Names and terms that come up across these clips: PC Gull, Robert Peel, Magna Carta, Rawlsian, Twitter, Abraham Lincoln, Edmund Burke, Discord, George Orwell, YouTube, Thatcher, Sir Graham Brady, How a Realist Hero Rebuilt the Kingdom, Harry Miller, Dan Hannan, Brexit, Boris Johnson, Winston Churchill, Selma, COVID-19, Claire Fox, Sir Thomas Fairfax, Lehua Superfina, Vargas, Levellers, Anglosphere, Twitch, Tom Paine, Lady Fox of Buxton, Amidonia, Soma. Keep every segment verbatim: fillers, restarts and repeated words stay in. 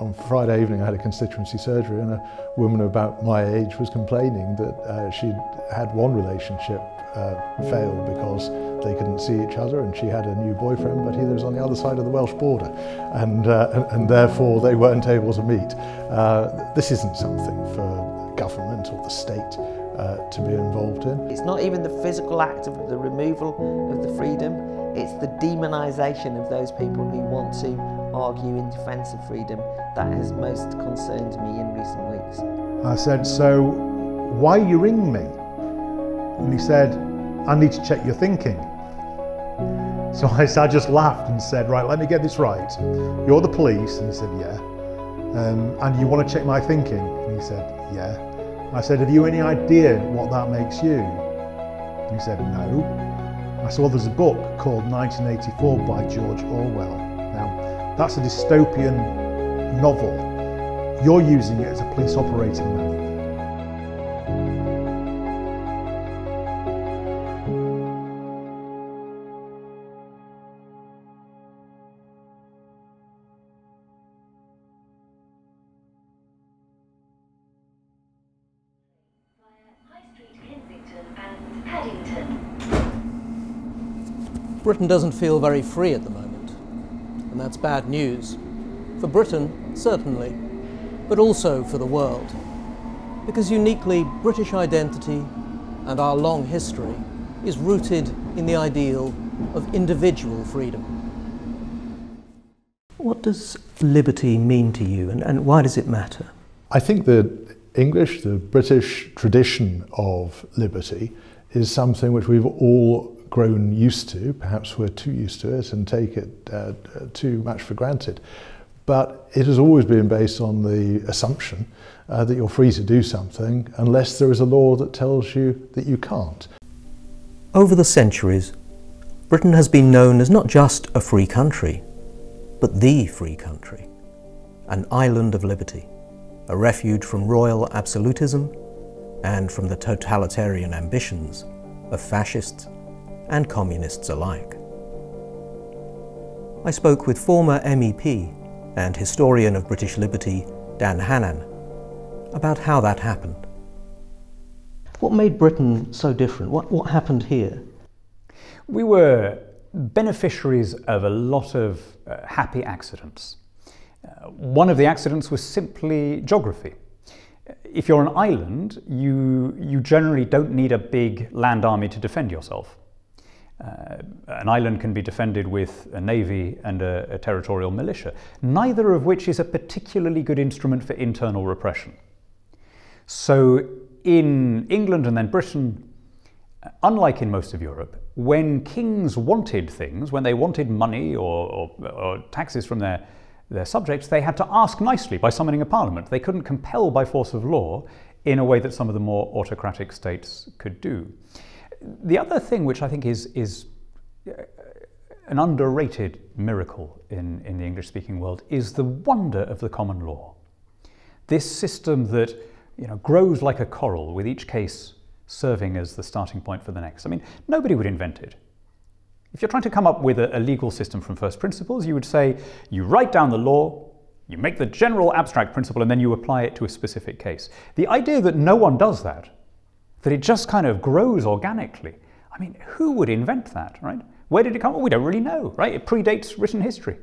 On Friday evening I had a constituency surgery, and a woman about my age was complaining that uh, she'd had one relationship uh, fail because they couldn't see each other, and she had a new boyfriend, but he was on the other side of the Welsh border, and, uh, and therefore they weren't able to meet. Uh, this isn't something for government or the state uh, to be involved in. It's not even the physical act of the removal of the freedom, it's the demonisation of those people who want to argue in defence of freedom that has most concerned me in recent weeks. I said, so why you ring me? And he said, I need to check your thinking. So I, I just laughed and said, right, let me get this right. You're the police? And he said, yeah. Um, and you want to check my thinking? And he said, yeah. I said, have you any idea what that makes you? And he said, no. I said, well, there's a book called nineteen eighty-four by George Orwell. Now, that's a dystopian novel. You're using it as a police operating manual. Britain doesn't feel very free at the moment. And that's bad news. For Britain, certainly, but also for the world. Because uniquely British identity and our long history is rooted in the ideal of individual freedom. What does liberty mean to you, and, and why does it matter? I think the English, the British tradition of liberty is something which we've all grown used to. Perhaps we're too used to it and take it uh, too much for granted. But it has always been based on the assumption uh, that you're free to do something unless there is a law that tells you that you can't. Over the centuries, Britain has been known as not just a free country, but the free country, an island of liberty, a refuge from royal absolutism and from the totalitarian ambitions of fascists and communists alike. I spoke with former M E P and historian of British liberty, Dan Hannan, about how that happened. What made Britain so different? What, what happened here? We were beneficiaries of a lot of uh, happy accidents. Uh, one of the accidents was simply geography. If you're an island, you, you generally don't need a big land army to defend yourself. Uh, an island can be defended with a navy and a, a territorial militia, neither of which is a particularly good instrument for internal repression. So in England and then Britain, unlike in most of Europe, when kings wanted things, when they wanted money or, or, or taxes from their, their subjects, they had to ask nicely by summoning a parliament. They couldn't compel by force of law in a way that some of the more autocratic states could do. The other thing which I think is, is an underrated miracle in, in the English-speaking world is the wonder of the common law. This system that, you know, grows like a coral, with each case serving as the starting point for the next. I mean, nobody would invent it. If you're trying to come up with a, a legal system from first principles, you would say you write down the law, you make the general abstract principle, and then you apply it to a specific case. The idea that no one does that, that it just kind of grows organically. I mean, who would invent that, right? Where did it come from? We don't really know, right? It predates written history.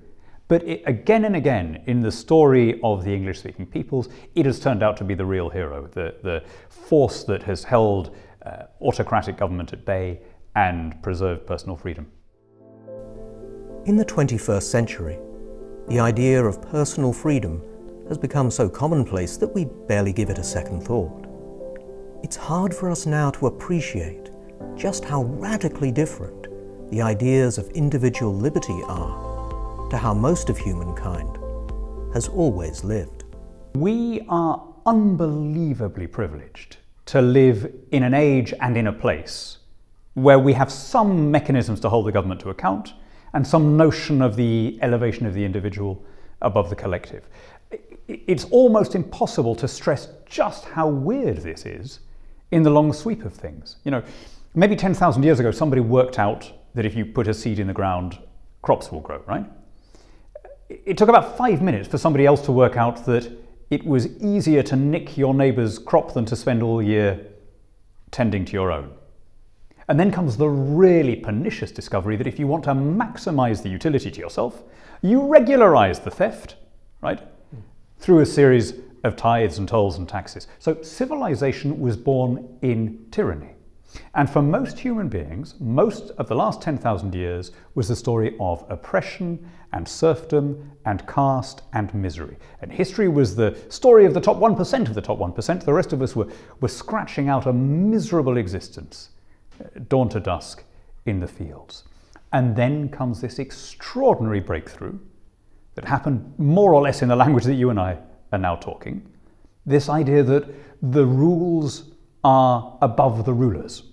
But it, again and again, in the story of the English-speaking peoples, it has turned out to be the real hero, the, the force that has held uh, autocratic government at bay and preserved personal freedom. In the twenty-first century, the idea of personal freedom has become so commonplace that we barely give it a second thought. It's hard for us now to appreciate just how radically different the ideas of individual liberty are to how most of humankind has always lived. We are unbelievably privileged to live in an age and in a place where we have some mechanisms to hold the government to account and some notion of the elevation of the individual above the collective. It's almost impossible to stress just how weird this is in the long sweep of things. You know, maybe ten thousand years ago, somebody worked out that if you put a seed in the ground, crops will grow, right? it took about five minutes for somebody else to work out that it was easier to nick your neighbour's crop than to spend all year tending to your own. And then comes the really pernicious discovery that if you want to maximise the utility to yourself, you regularise the theft, right, mm. through a series of tithes and tolls and taxes. So civilization was born in tyranny. And for most human beings, most of the last ten thousand years was the story of oppression and serfdom and caste and misery. And history was the story of the top one percent of the top one percent. The rest of us were, were scratching out a miserable existence. Dawn to dusk in the fields. And then comes this extraordinary breakthrough that happened more or less in the language that you and I are now talking. This idea that the rules are above the rulers,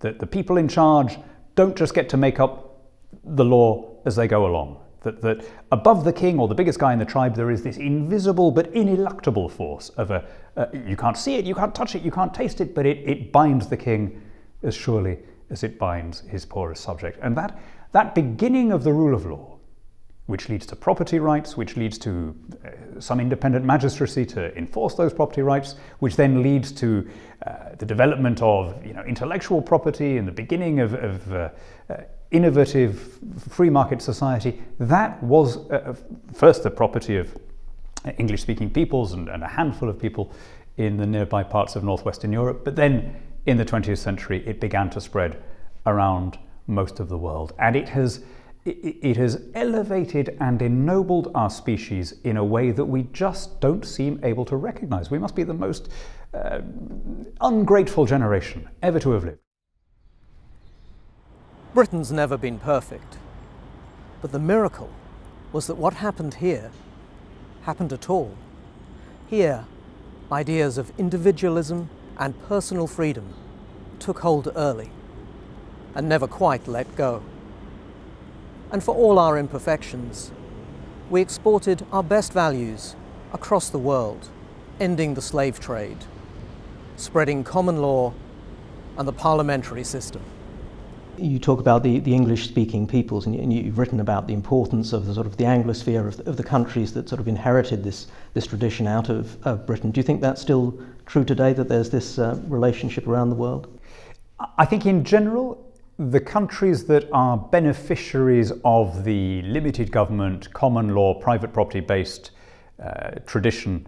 that the people in charge don't just get to make up the law as they go along, that, that above the king or the biggest guy in the tribe there is this invisible but ineluctable force of a, uh, you can't see it, you can't touch it, you can't taste it, but it, it binds the king as surely as it binds his poorest subject. And that, that beginning of the rule of law, which leads to property rights, which leads to uh, some independent magistracy to enforce those property rights, which then leads to uh, the development of you know, intellectual property and the beginning of, of uh, uh, innovative free market society, that was uh, first the property of English-speaking peoples and, and a handful of people in the nearby parts of northwestern Europe, but then in the twentieth century, it began to spread around most of the world. And it has, it, it has elevated and ennobled our species in a way that we just don't seem able to recognize. We must be the most uh, ungrateful generation ever to have lived. Britain's never been perfect. But the miracle was that what happened here happened at all. Here, ideas of individualism and personal freedom took hold early and never quite let go. And for all our imperfections, we exported our best values across the world, ending the slave trade, spreading common law and the parliamentary system. You talk about the, the English-speaking peoples, and, you, and you've written about the importance of the sort of the Anglosphere of the, of the countries that sort of inherited this, this tradition out of, of Britain. Do you think that's still true today, that there's this uh, relationship around the world? I think in general, the countries that are beneficiaries of the limited government, common law, private property-based uh, tradition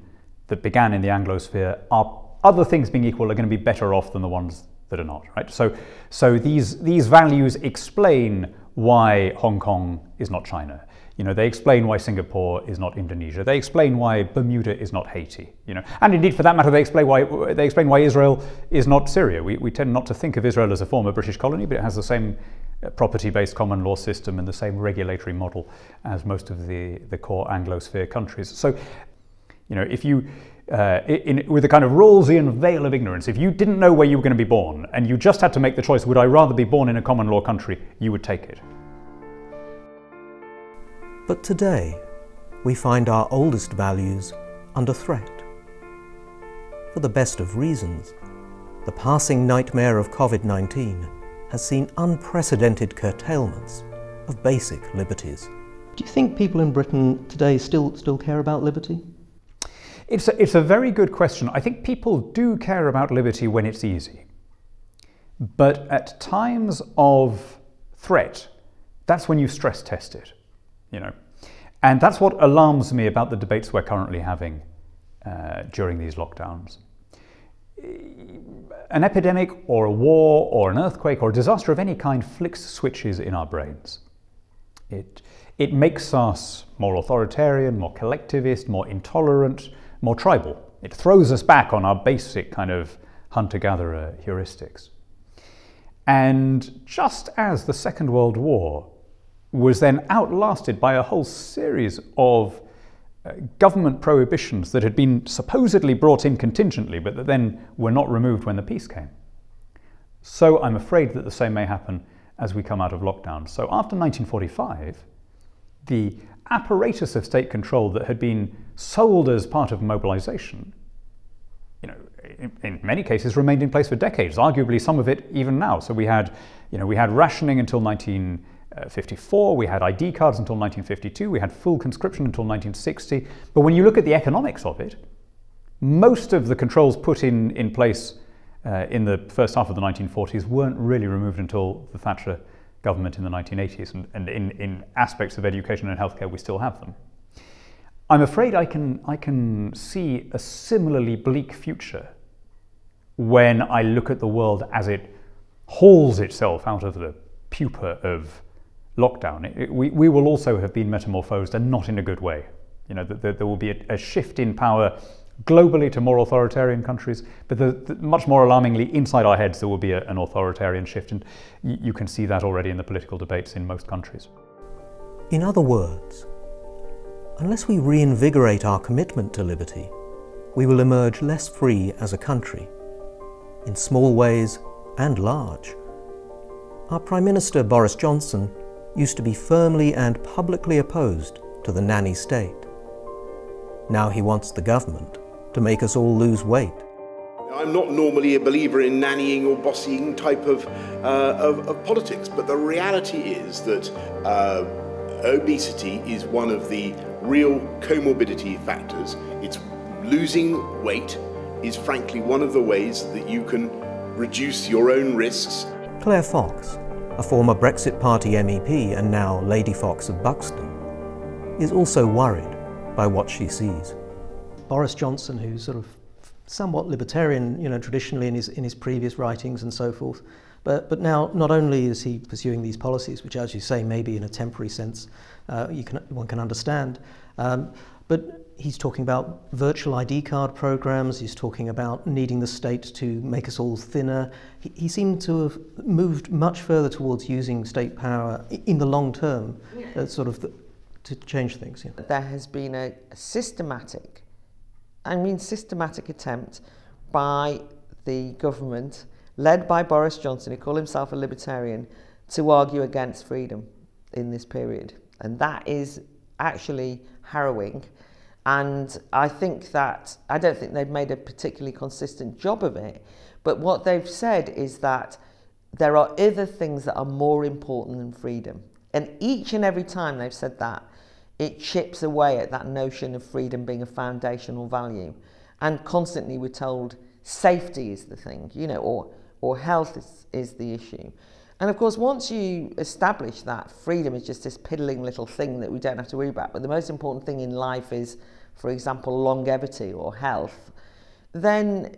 that began in the Anglosphere are, other things being equal, are going to be better off than the ones that are not, right? So, so these, these values explain why Hong Kong is not China. You know, they explain why Singapore is not Indonesia. They explain why Bermuda is not Haiti. You know, and indeed, for that matter, they explain why they explain why Israel is not Syria. We we tend not to think of Israel as a former British colony, but it has the same property-based common law system and the same regulatory model as most of the the core Anglosphere countries. So, you know, if you uh, in, with a kind of Rawlsian veil of ignorance, if you didn't know where you were going to be born and you just had to make the choice, would I rather be born in a common law country? You would take it. But today, we find our oldest values under threat. For the best of reasons, the passing nightmare of COVID nineteen has seen unprecedented curtailments of basic liberties. Do you think people in Britain today still, still care about liberty? It's a, it's a very good question. I think people do care about liberty when it's easy. But at times of threat, that's when you stress test it. You know, and that's what alarms me about the debates we're currently having uh, during these lockdowns. An epidemic or a war or an earthquake or a disaster of any kind flicks switches in our brains. It, it makes us more authoritarian, more collectivist, more intolerant, more tribal. It throws us back on our basic kind of hunter-gatherer heuristics. And just as the Second World War was then outlasted by a whole series of uh, government prohibitions that had been supposedly brought in contingently, but that then were not removed when the peace came. So I'm afraid that the same may happen as we come out of lockdown. So after nineteen forty-five, the apparatus of state control that had been sold as part of mobilization, you know, in, in many cases remained in place for decades, arguably some of it even now. So we had, you know, we had rationing until 19... nineteen fifty-four, we had I D cards until nineteen fifty-two, we had full conscription until nineteen sixty, but when you look at the economics of it, most of the controls put in, in place uh, in the first half of the nineteen forties weren't really removed until the Thatcher government in the nineteen eighties, and, and in, in aspects of education and healthcare we still have them. I'm afraid I can, I can see a similarly bleak future when I look at the world as it hauls itself out of the pupa of lockdown. It, it, we, we will also have been metamorphosed, and not in a good way. You know, there, there will be a, a shift in power globally to more authoritarian countries, but the, the, much more alarmingly, inside our heads there will be a, an authoritarian shift, and y you can see that already in the political debates in most countries. In other words, unless we reinvigorate our commitment to liberty, we will emerge less free as a country, in small ways and large. Our Prime Minister Boris Johnson used to be firmly and publicly opposed to the nanny state. Now he wants the government to make us all lose weight. I'm not normally a believer in nannying or bossying type of, uh, of, of politics, but the reality is that uh, obesity is one of the real comorbidity factors. It's losing weight is frankly one of the ways that you can reduce your own risks. Claire Fox, a former Brexit Party M E P and now Lady Fox of Buxton, is also worried by what she sees. Boris Johnson, who's sort of somewhat libertarian, you know, traditionally in his, in his previous writings and so forth, but, but now not only is he pursuing these policies, which as you say, maybe in a temporary sense, uh, you can, one can understand, um, but he's talking about virtual I D card programs, he's talking about needing the state to make us all thinner. He, he seemed to have moved much further towards using state power in the long term, yeah. uh, sort of the, to change things. Yeah. There has been a systematic, I mean systematic attempt by the government, led by Boris Johnson, who called himself a libertarian, to argue against freedom in this period. And that is actually harrowing. And I think that, I don't think they've made a particularly consistent job of it, but what they've said is that there are other things that are more important than freedom. And each and every time they've said that, it chips away at that notion of freedom being a foundational value. And constantly we're told safety is the thing, you know, or, or health is, is the issue. And of course, once you establish that freedom is just this piddling little thing that we don't have to worry about, but the most important thing in life is, for example, longevity or health, then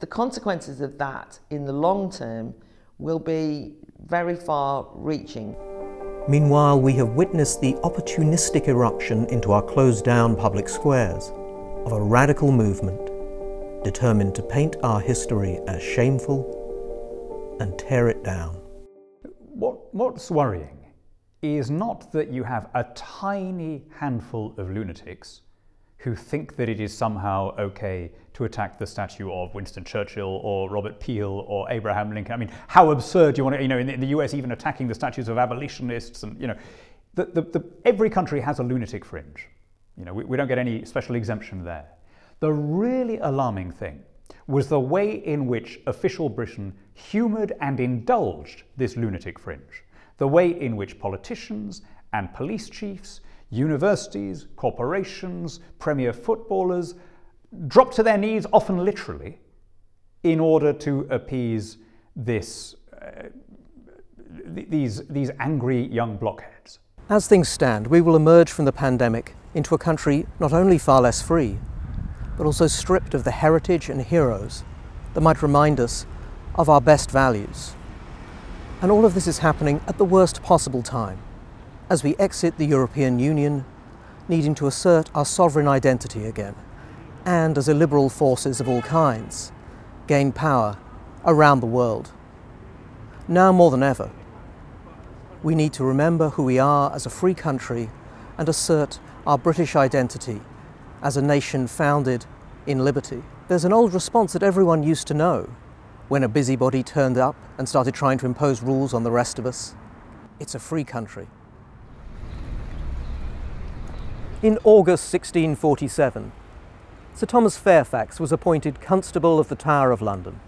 the consequences of that in the long term will be very far reaching. Meanwhile, we have witnessed the opportunistic eruption into our closed down public squares of a radical movement determined to paint our history as shameful and tear it down. What, what's worrying is not that you have a tiny handful of lunatics who think that it is somehow okay to attack the statue of Winston Churchill or Robert Peel or Abraham Lincoln. I mean, how absurd you want to, you know, in the U S even attacking the statues of abolitionists and, you know, the, the, the, every country has a lunatic fringe. You know, we, we don't get any special exemption there. The really alarming thing was the way in which official Britain humoured and indulged this lunatic fringe, the way in which politicians and police chiefs, universities, corporations, premier footballers dropped to their knees, often literally, in order to appease this, uh, th these, these angry young blockheads. As things stand, we will emerge from the pandemic into a country not only far less free, but also stripped of the heritage and heroes that might remind us of our best values. And all of this is happening at the worst possible time, as we exit the European Union, needing to assert our sovereign identity again, and as illiberal forces of all kinds gain power around the world. Now more than ever, we need to remember who we are as a free country and assert our British identity as a nation founded in liberty. There's an old response that everyone used to know when a busybody turned up and started trying to impose rules on the rest of us. It's a free country. In August sixteen forty-seven, Sir Thomas Fairfax was appointed Constable of the Tower of London,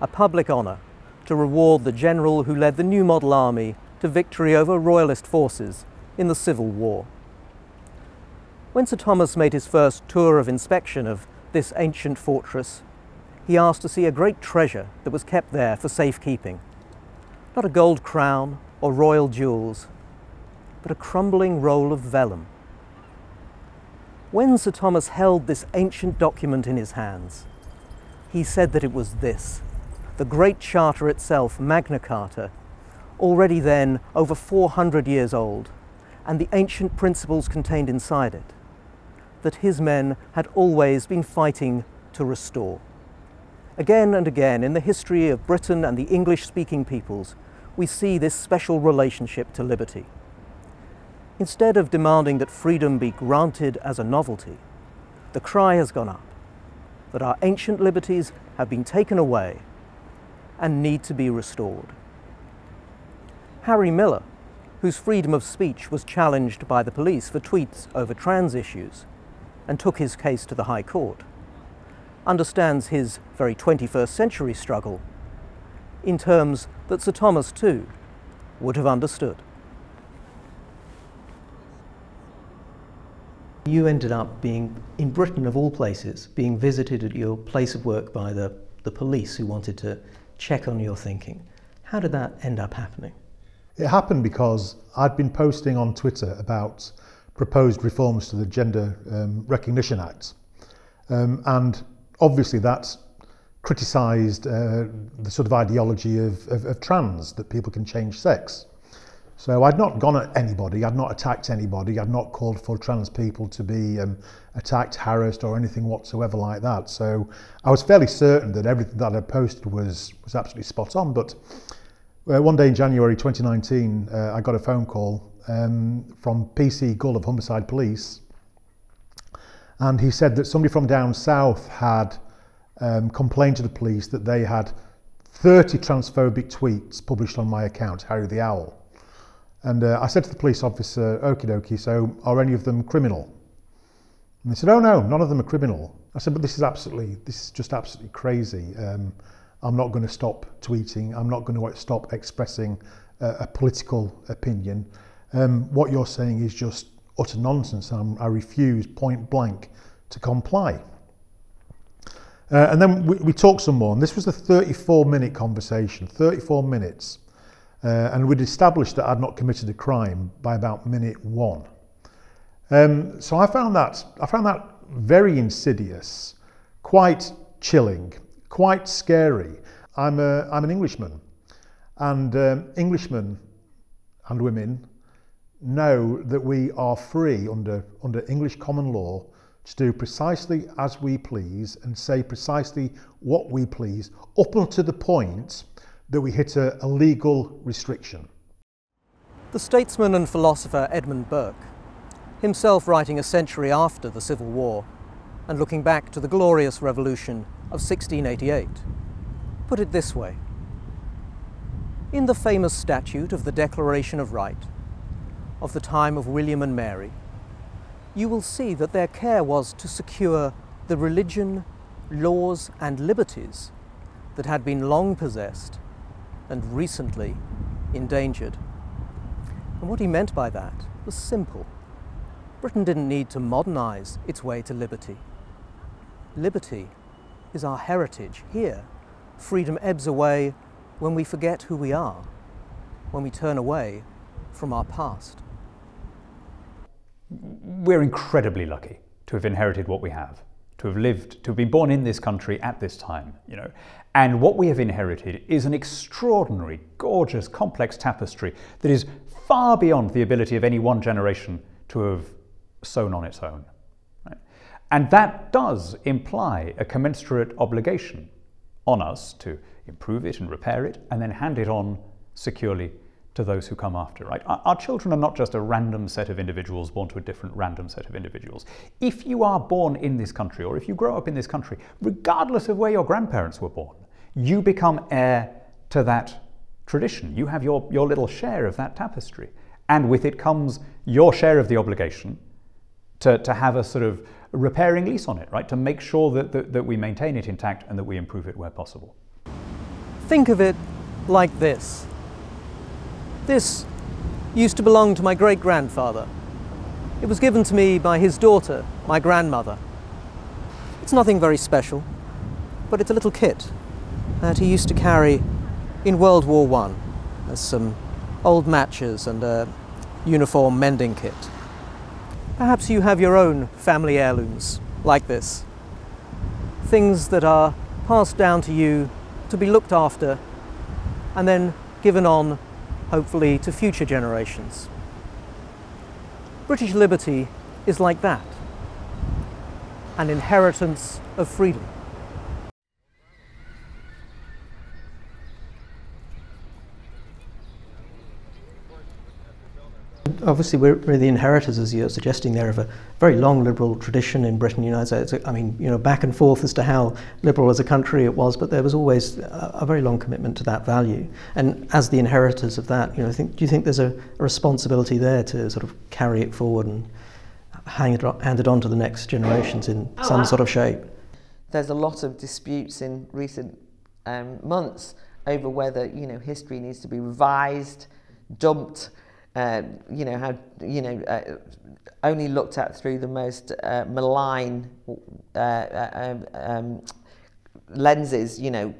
a public honour to reward the general who led the new model army to victory over Royalist forces in the Civil War. When Sir Thomas made his first tour of inspection of this ancient fortress, he asked to see a great treasure that was kept there for safekeeping. Not a gold crown or royal jewels, but a crumbling roll of vellum. When Sir Thomas held this ancient document in his hands, he said that it was this, the Great Charter itself, Magna Carta, already then over four hundred years old, and the ancient principles contained inside it, that his men had always been fighting to restore. Again and again in the history of Britain and the English-speaking peoples, we see this special relationship to liberty. Instead of demanding that freedom be granted as a novelty, the cry has gone up that our ancient liberties have been taken away and need to be restored. Harry Miller, whose freedom of speech was challenged by the police for tweets over trans issues and took his case to the High Court, understands his very twenty-first century struggle in terms that Sir Thomas, too, would have understood. You ended up being, in Britain of all places, being visited at your place of work by the, the police who wanted to check on your thinking. How did that end up happening? It happened because I'd been posting on Twitter about proposed reforms to the Gender um, Recognition Act. Um, and obviously that's criticised uh, the sort of ideology of, of, of trans, that people can change sex. So I'd not gone at anybody, I'd not attacked anybody, I'd not called for trans people to be um, attacked, harassed or anything whatsoever like that. So I was fairly certain that everything that I posted was, was absolutely spot on. But uh, one day in January twenty nineteen, uh, I got a phone call um, from P C Gull of Humberside Police. And he said that somebody from down south had um, complained to the police that they had thirty transphobic tweets published on my account, Harry the Owl. And uh, I said to the police officer, okie dokie, so are any of them criminal? And they said, oh no, none of them are criminal. I said, but this is absolutely, this is just absolutely crazy. Um, I'm not going to stop tweeting. I'm not going to stop expressing uh, a political opinion. Um, what you're saying is just utter nonsense. I'm, I refuse point blank to comply. Uh, and then we, we talked some more, and this was a thirty-four minute conversation, thirty-four minutes. Uh, and we'd established that I'd not committed a crime by about minute one. Um, so I found that I found that very insidious, quite chilling, quite scary. I'm a I'm an Englishman, and um, Englishmen and women know that we are free under under English common law to do precisely as we please and say precisely what we please, up until the point that we hit a, a legal restriction. The statesman and philosopher Edmund Burke, himself writing a century after the Civil War and looking back to the glorious revolution of sixteen eighty-eight, put it this way. In the famous statute of the Declaration of Right, of the time of William and Mary, you will see that their care was to secure the religion, laws and liberties that had been long possessed and recently endangered. And what he meant by that was simple. Britain didn't need to modernise its way to liberty. Liberty is our heritage here. Freedom ebbs away when we forget who we are, when we turn away from our past. We're incredibly lucky to have inherited what we have, to have lived, to have been born in this country at this time, you know. And what we have inherited is an extraordinary, gorgeous, complex tapestry that is far beyond the ability of any one generation to have sewn on its own. Right? And that does imply a commensurate obligation on us to improve it and repair it and then hand it on securely to those who come after. Right? Our, our children are not just a random set of individuals born to a different random set of individuals. If you are born in this country or if you grow up in this country, regardless of where your grandparents were born, you become heir to that tradition. You have your, your little share of that tapestry. And with it comes your share of the obligation to, to have a sort of repairing lease on it, right? To make sure that, that, that we maintain it intact and that we improve it where possible. Think of it like this. This used to belong to my great-grandfather. It was given to me by his daughter, my grandmother. It's nothing very special, but it's a little kit that he used to carry in World War One as some old matches and a uniform mending kit. Perhaps you have your own family heirlooms like this. Things that are passed down to you to be looked after and then given on, hopefully, to future generations. British liberty is like that, an inheritance of freedom. Obviously, we're, we're the inheritors, as you're suggesting there, of a very long liberal tradition in Britain, United States. I mean, you know, back and forth as to how liberal as a country it was, but there was always a, a very long commitment to that value. And as the inheritors of that, you know, I think, do you think there's a, a responsibility there to sort of carry it forward and hand it, hand it on to the next generations in oh, some wow. sort of shape? There's a lot of disputes in recent um, months over whether, you know, history needs to be revised, dumped. Uh, you know, had, you know, uh, only looked at through the most uh, malign uh, um, lenses, you know,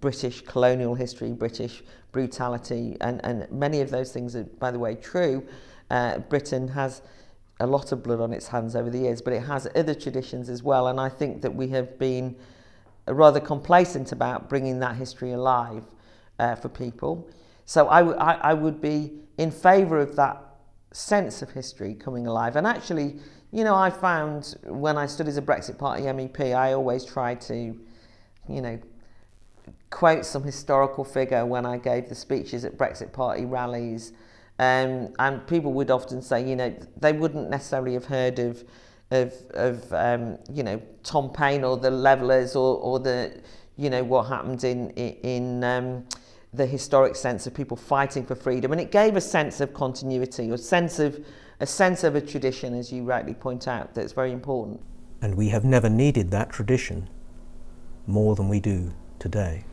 British colonial history, British brutality, and, and many of those things are, by the way, true. Uh, Britain has a lot of blood on its hands over the years, but it has other traditions as well, and I think that we have been rather complacent about bringing that history alive uh, for people. So I, I, I would be in favour of that sense of history coming alive. And actually, you know, I found when I stood as a Brexit Party M E P, I always tried to, you know, quote some historical figure when I gave the speeches at Brexit Party rallies. Um, and people would often say, you know, they wouldn't necessarily have heard of, of, of um, you know, Tom Paine or the Levellers or, or the, you know, what happened in, in, in um, the historic sense of people fighting for freedom, and it gave a sense of continuity, a sense of a sense of a tradition, as you rightly point out, that's very important. And we have never needed that tradition more than we do today.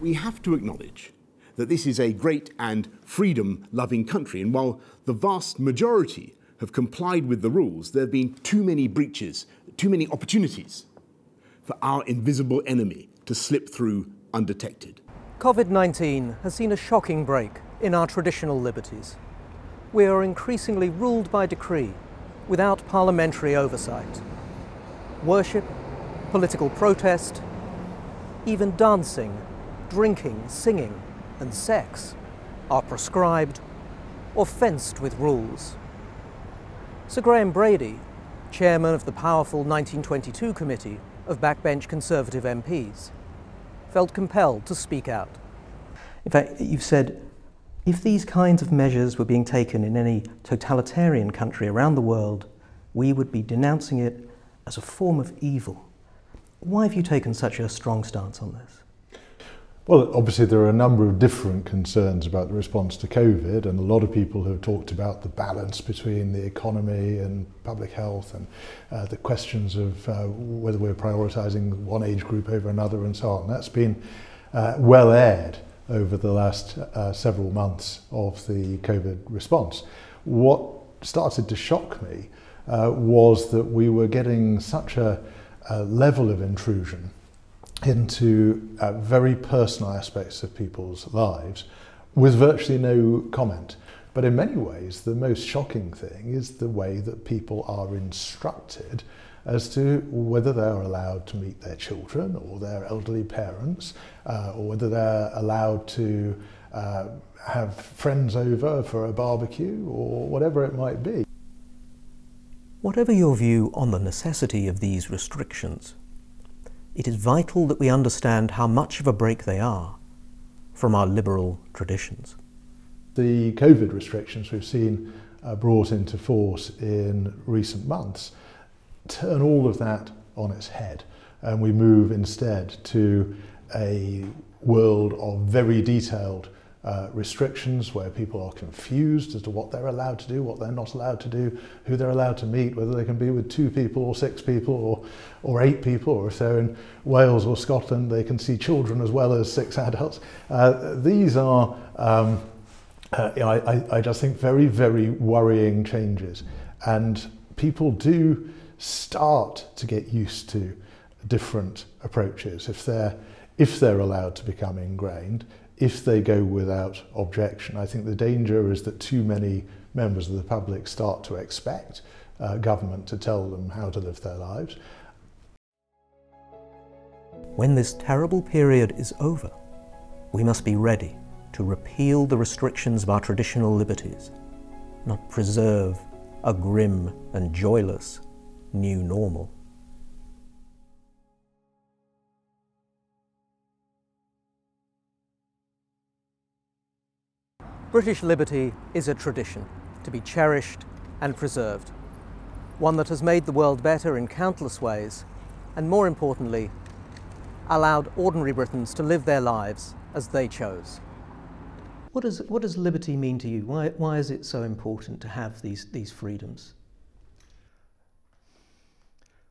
We have to acknowledge that this is a great and freedom-loving country, and while the vast majority have complied with the rules, there have been too many breaches, too many opportunities for our invisible enemy to slip through undetected. COVID nineteen has seen a shocking break in our traditional liberties. We are increasingly ruled by decree without parliamentary oversight. Worship, political protest, even dancing, drinking, singing, and sex are prescribed or fenced with rules. Sir Graham Brady, chairman of the powerful nineteen twenty-two committee of backbench Conservative M Ps, felt compelled to speak out. In fact, you've said, if these kinds of measures were being taken in any totalitarian country around the world, we would be denouncing it as a form of evil. Why have you taken such a strong stance on this? Well, obviously there are a number of different concerns about the response to COVID, and a lot of people have talked about the balance between the economy and public health, and uh, the questions of uh, whether we're prioritising one age group over another and so on. That's been uh, well aired over the last uh, several months of the COVID response. What started to shock me uh, was that we were getting such a, a level of intrusion into uh, very personal aspects of people's lives with virtually no comment. But in many ways, the most shocking thing is the way that people are instructed as to whether they are allowed to meet their children or their elderly parents, uh, or whether they're allowed to uh, have friends over for a barbecue or whatever it might be. Whatever your view on the necessity of these restrictions, it is vital that we understand how much of a break they are from our liberal traditions. The COVID restrictions we've seen uh, brought into force in recent months turn all of that on its head, and we move instead to a world of very detailed uh, restrictions where people are confused as to what they're allowed to do, what they're not allowed to do, who they're allowed to meet, whether they can be with two people or six people or or eight people, or if they're in Wales or Scotland, they can see children as well as six adults. Uh, these are um, uh, I, I just think very, very worrying changes. And people do start to get used to different approaches if they're, if they're allowed to become ingrained, if they go without objection. I think the danger is that too many members of the public start to expect uh, government to tell them how to live their lives. When this terrible period is over, we must be ready to repeal the restrictions of our traditional liberties, not preserve a grim and joyless new normal. British liberty is a tradition to be cherished and preserved, one that has made the world better in countless ways, and more importantly, allowed ordinary Britons to live their lives as they chose. What does, what does liberty mean to you? Why, why is it so important to have these, these freedoms?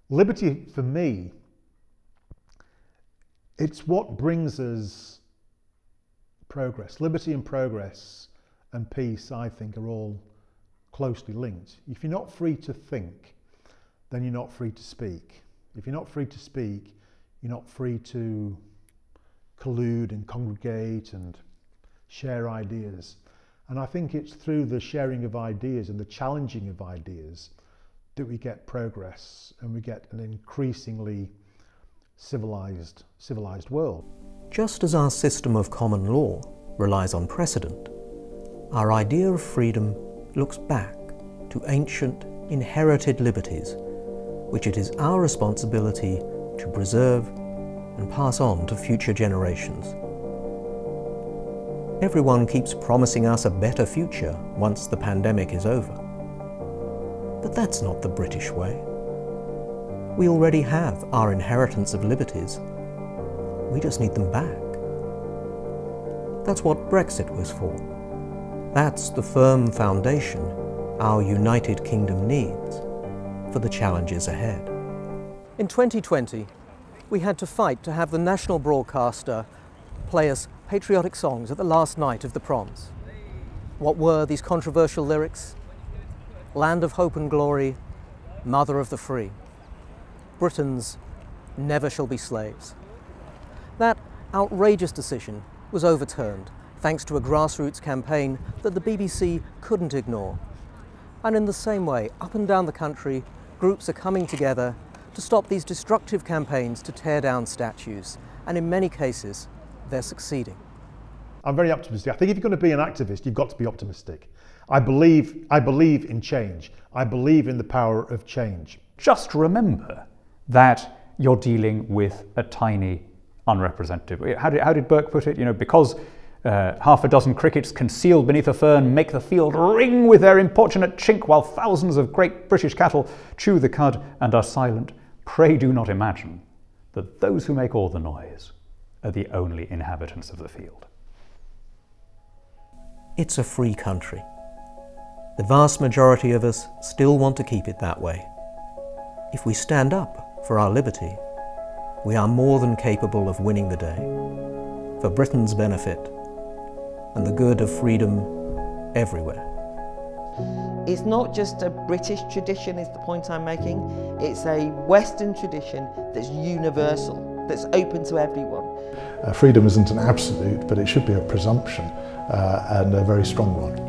Liberty, for me, it's what brings us progress. Liberty and progress and peace, I think, are all closely linked. If you're not free to think, then you're not free to speak. If you're not free to speak, you're not free to collude and congregate and share ideas. And I think it's through the sharing of ideas and the challenging of ideas that we get progress and we get an increasingly civilized, civilized world. Just as our system of common law relies on precedent, our idea of freedom looks back to ancient, inherited liberties, which it is our responsibility to preserve and pass on to future generations. Everyone keeps promising us a better future once the pandemic is over. But that's not the British way. We already have our inheritance of liberties. We just need them back. That's what Brexit was for. That's the firm foundation our United Kingdom needs for the challenges ahead. In twenty twenty, we had to fight to have the national broadcaster play us patriotic songs at the last night of the proms. What were these controversial lyrics? Land of hope and glory, mother of the free. Britons never shall be slaves. That outrageous decision was overturned thanks to a grassroots campaign that the B B C couldn't ignore. And in the same way, up and down the country, groups are coming together to stop these destructive campaigns to tear down statues, and in many cases, they're succeeding. I'm very optimistic. I think if you're going to be an activist, you've got to be optimistic. I believe, I believe in change. I believe in the power of change. Just remember that you're dealing with a tiny unrepresentative. How did, how did Burke put it? You know, because uh, half a dozen crickets concealed beneath a fern make the field ring with their importunate chink while thousands of great British cattle chew the cud and are silent. Pray do not imagine that those who make all the noise are the only inhabitants of the field. It's a free country. The vast majority of us still want to keep it that way. If we stand up for our liberty, we are more than capable of winning the day, for Britain's benefit and the good of freedom everywhere. It's not just a British tradition, is the point I'm making. It's a Western tradition that's universal, that's open to everyone. Uh, freedom isn't an absolute, but it should be a presumption, uh, and a very strong one.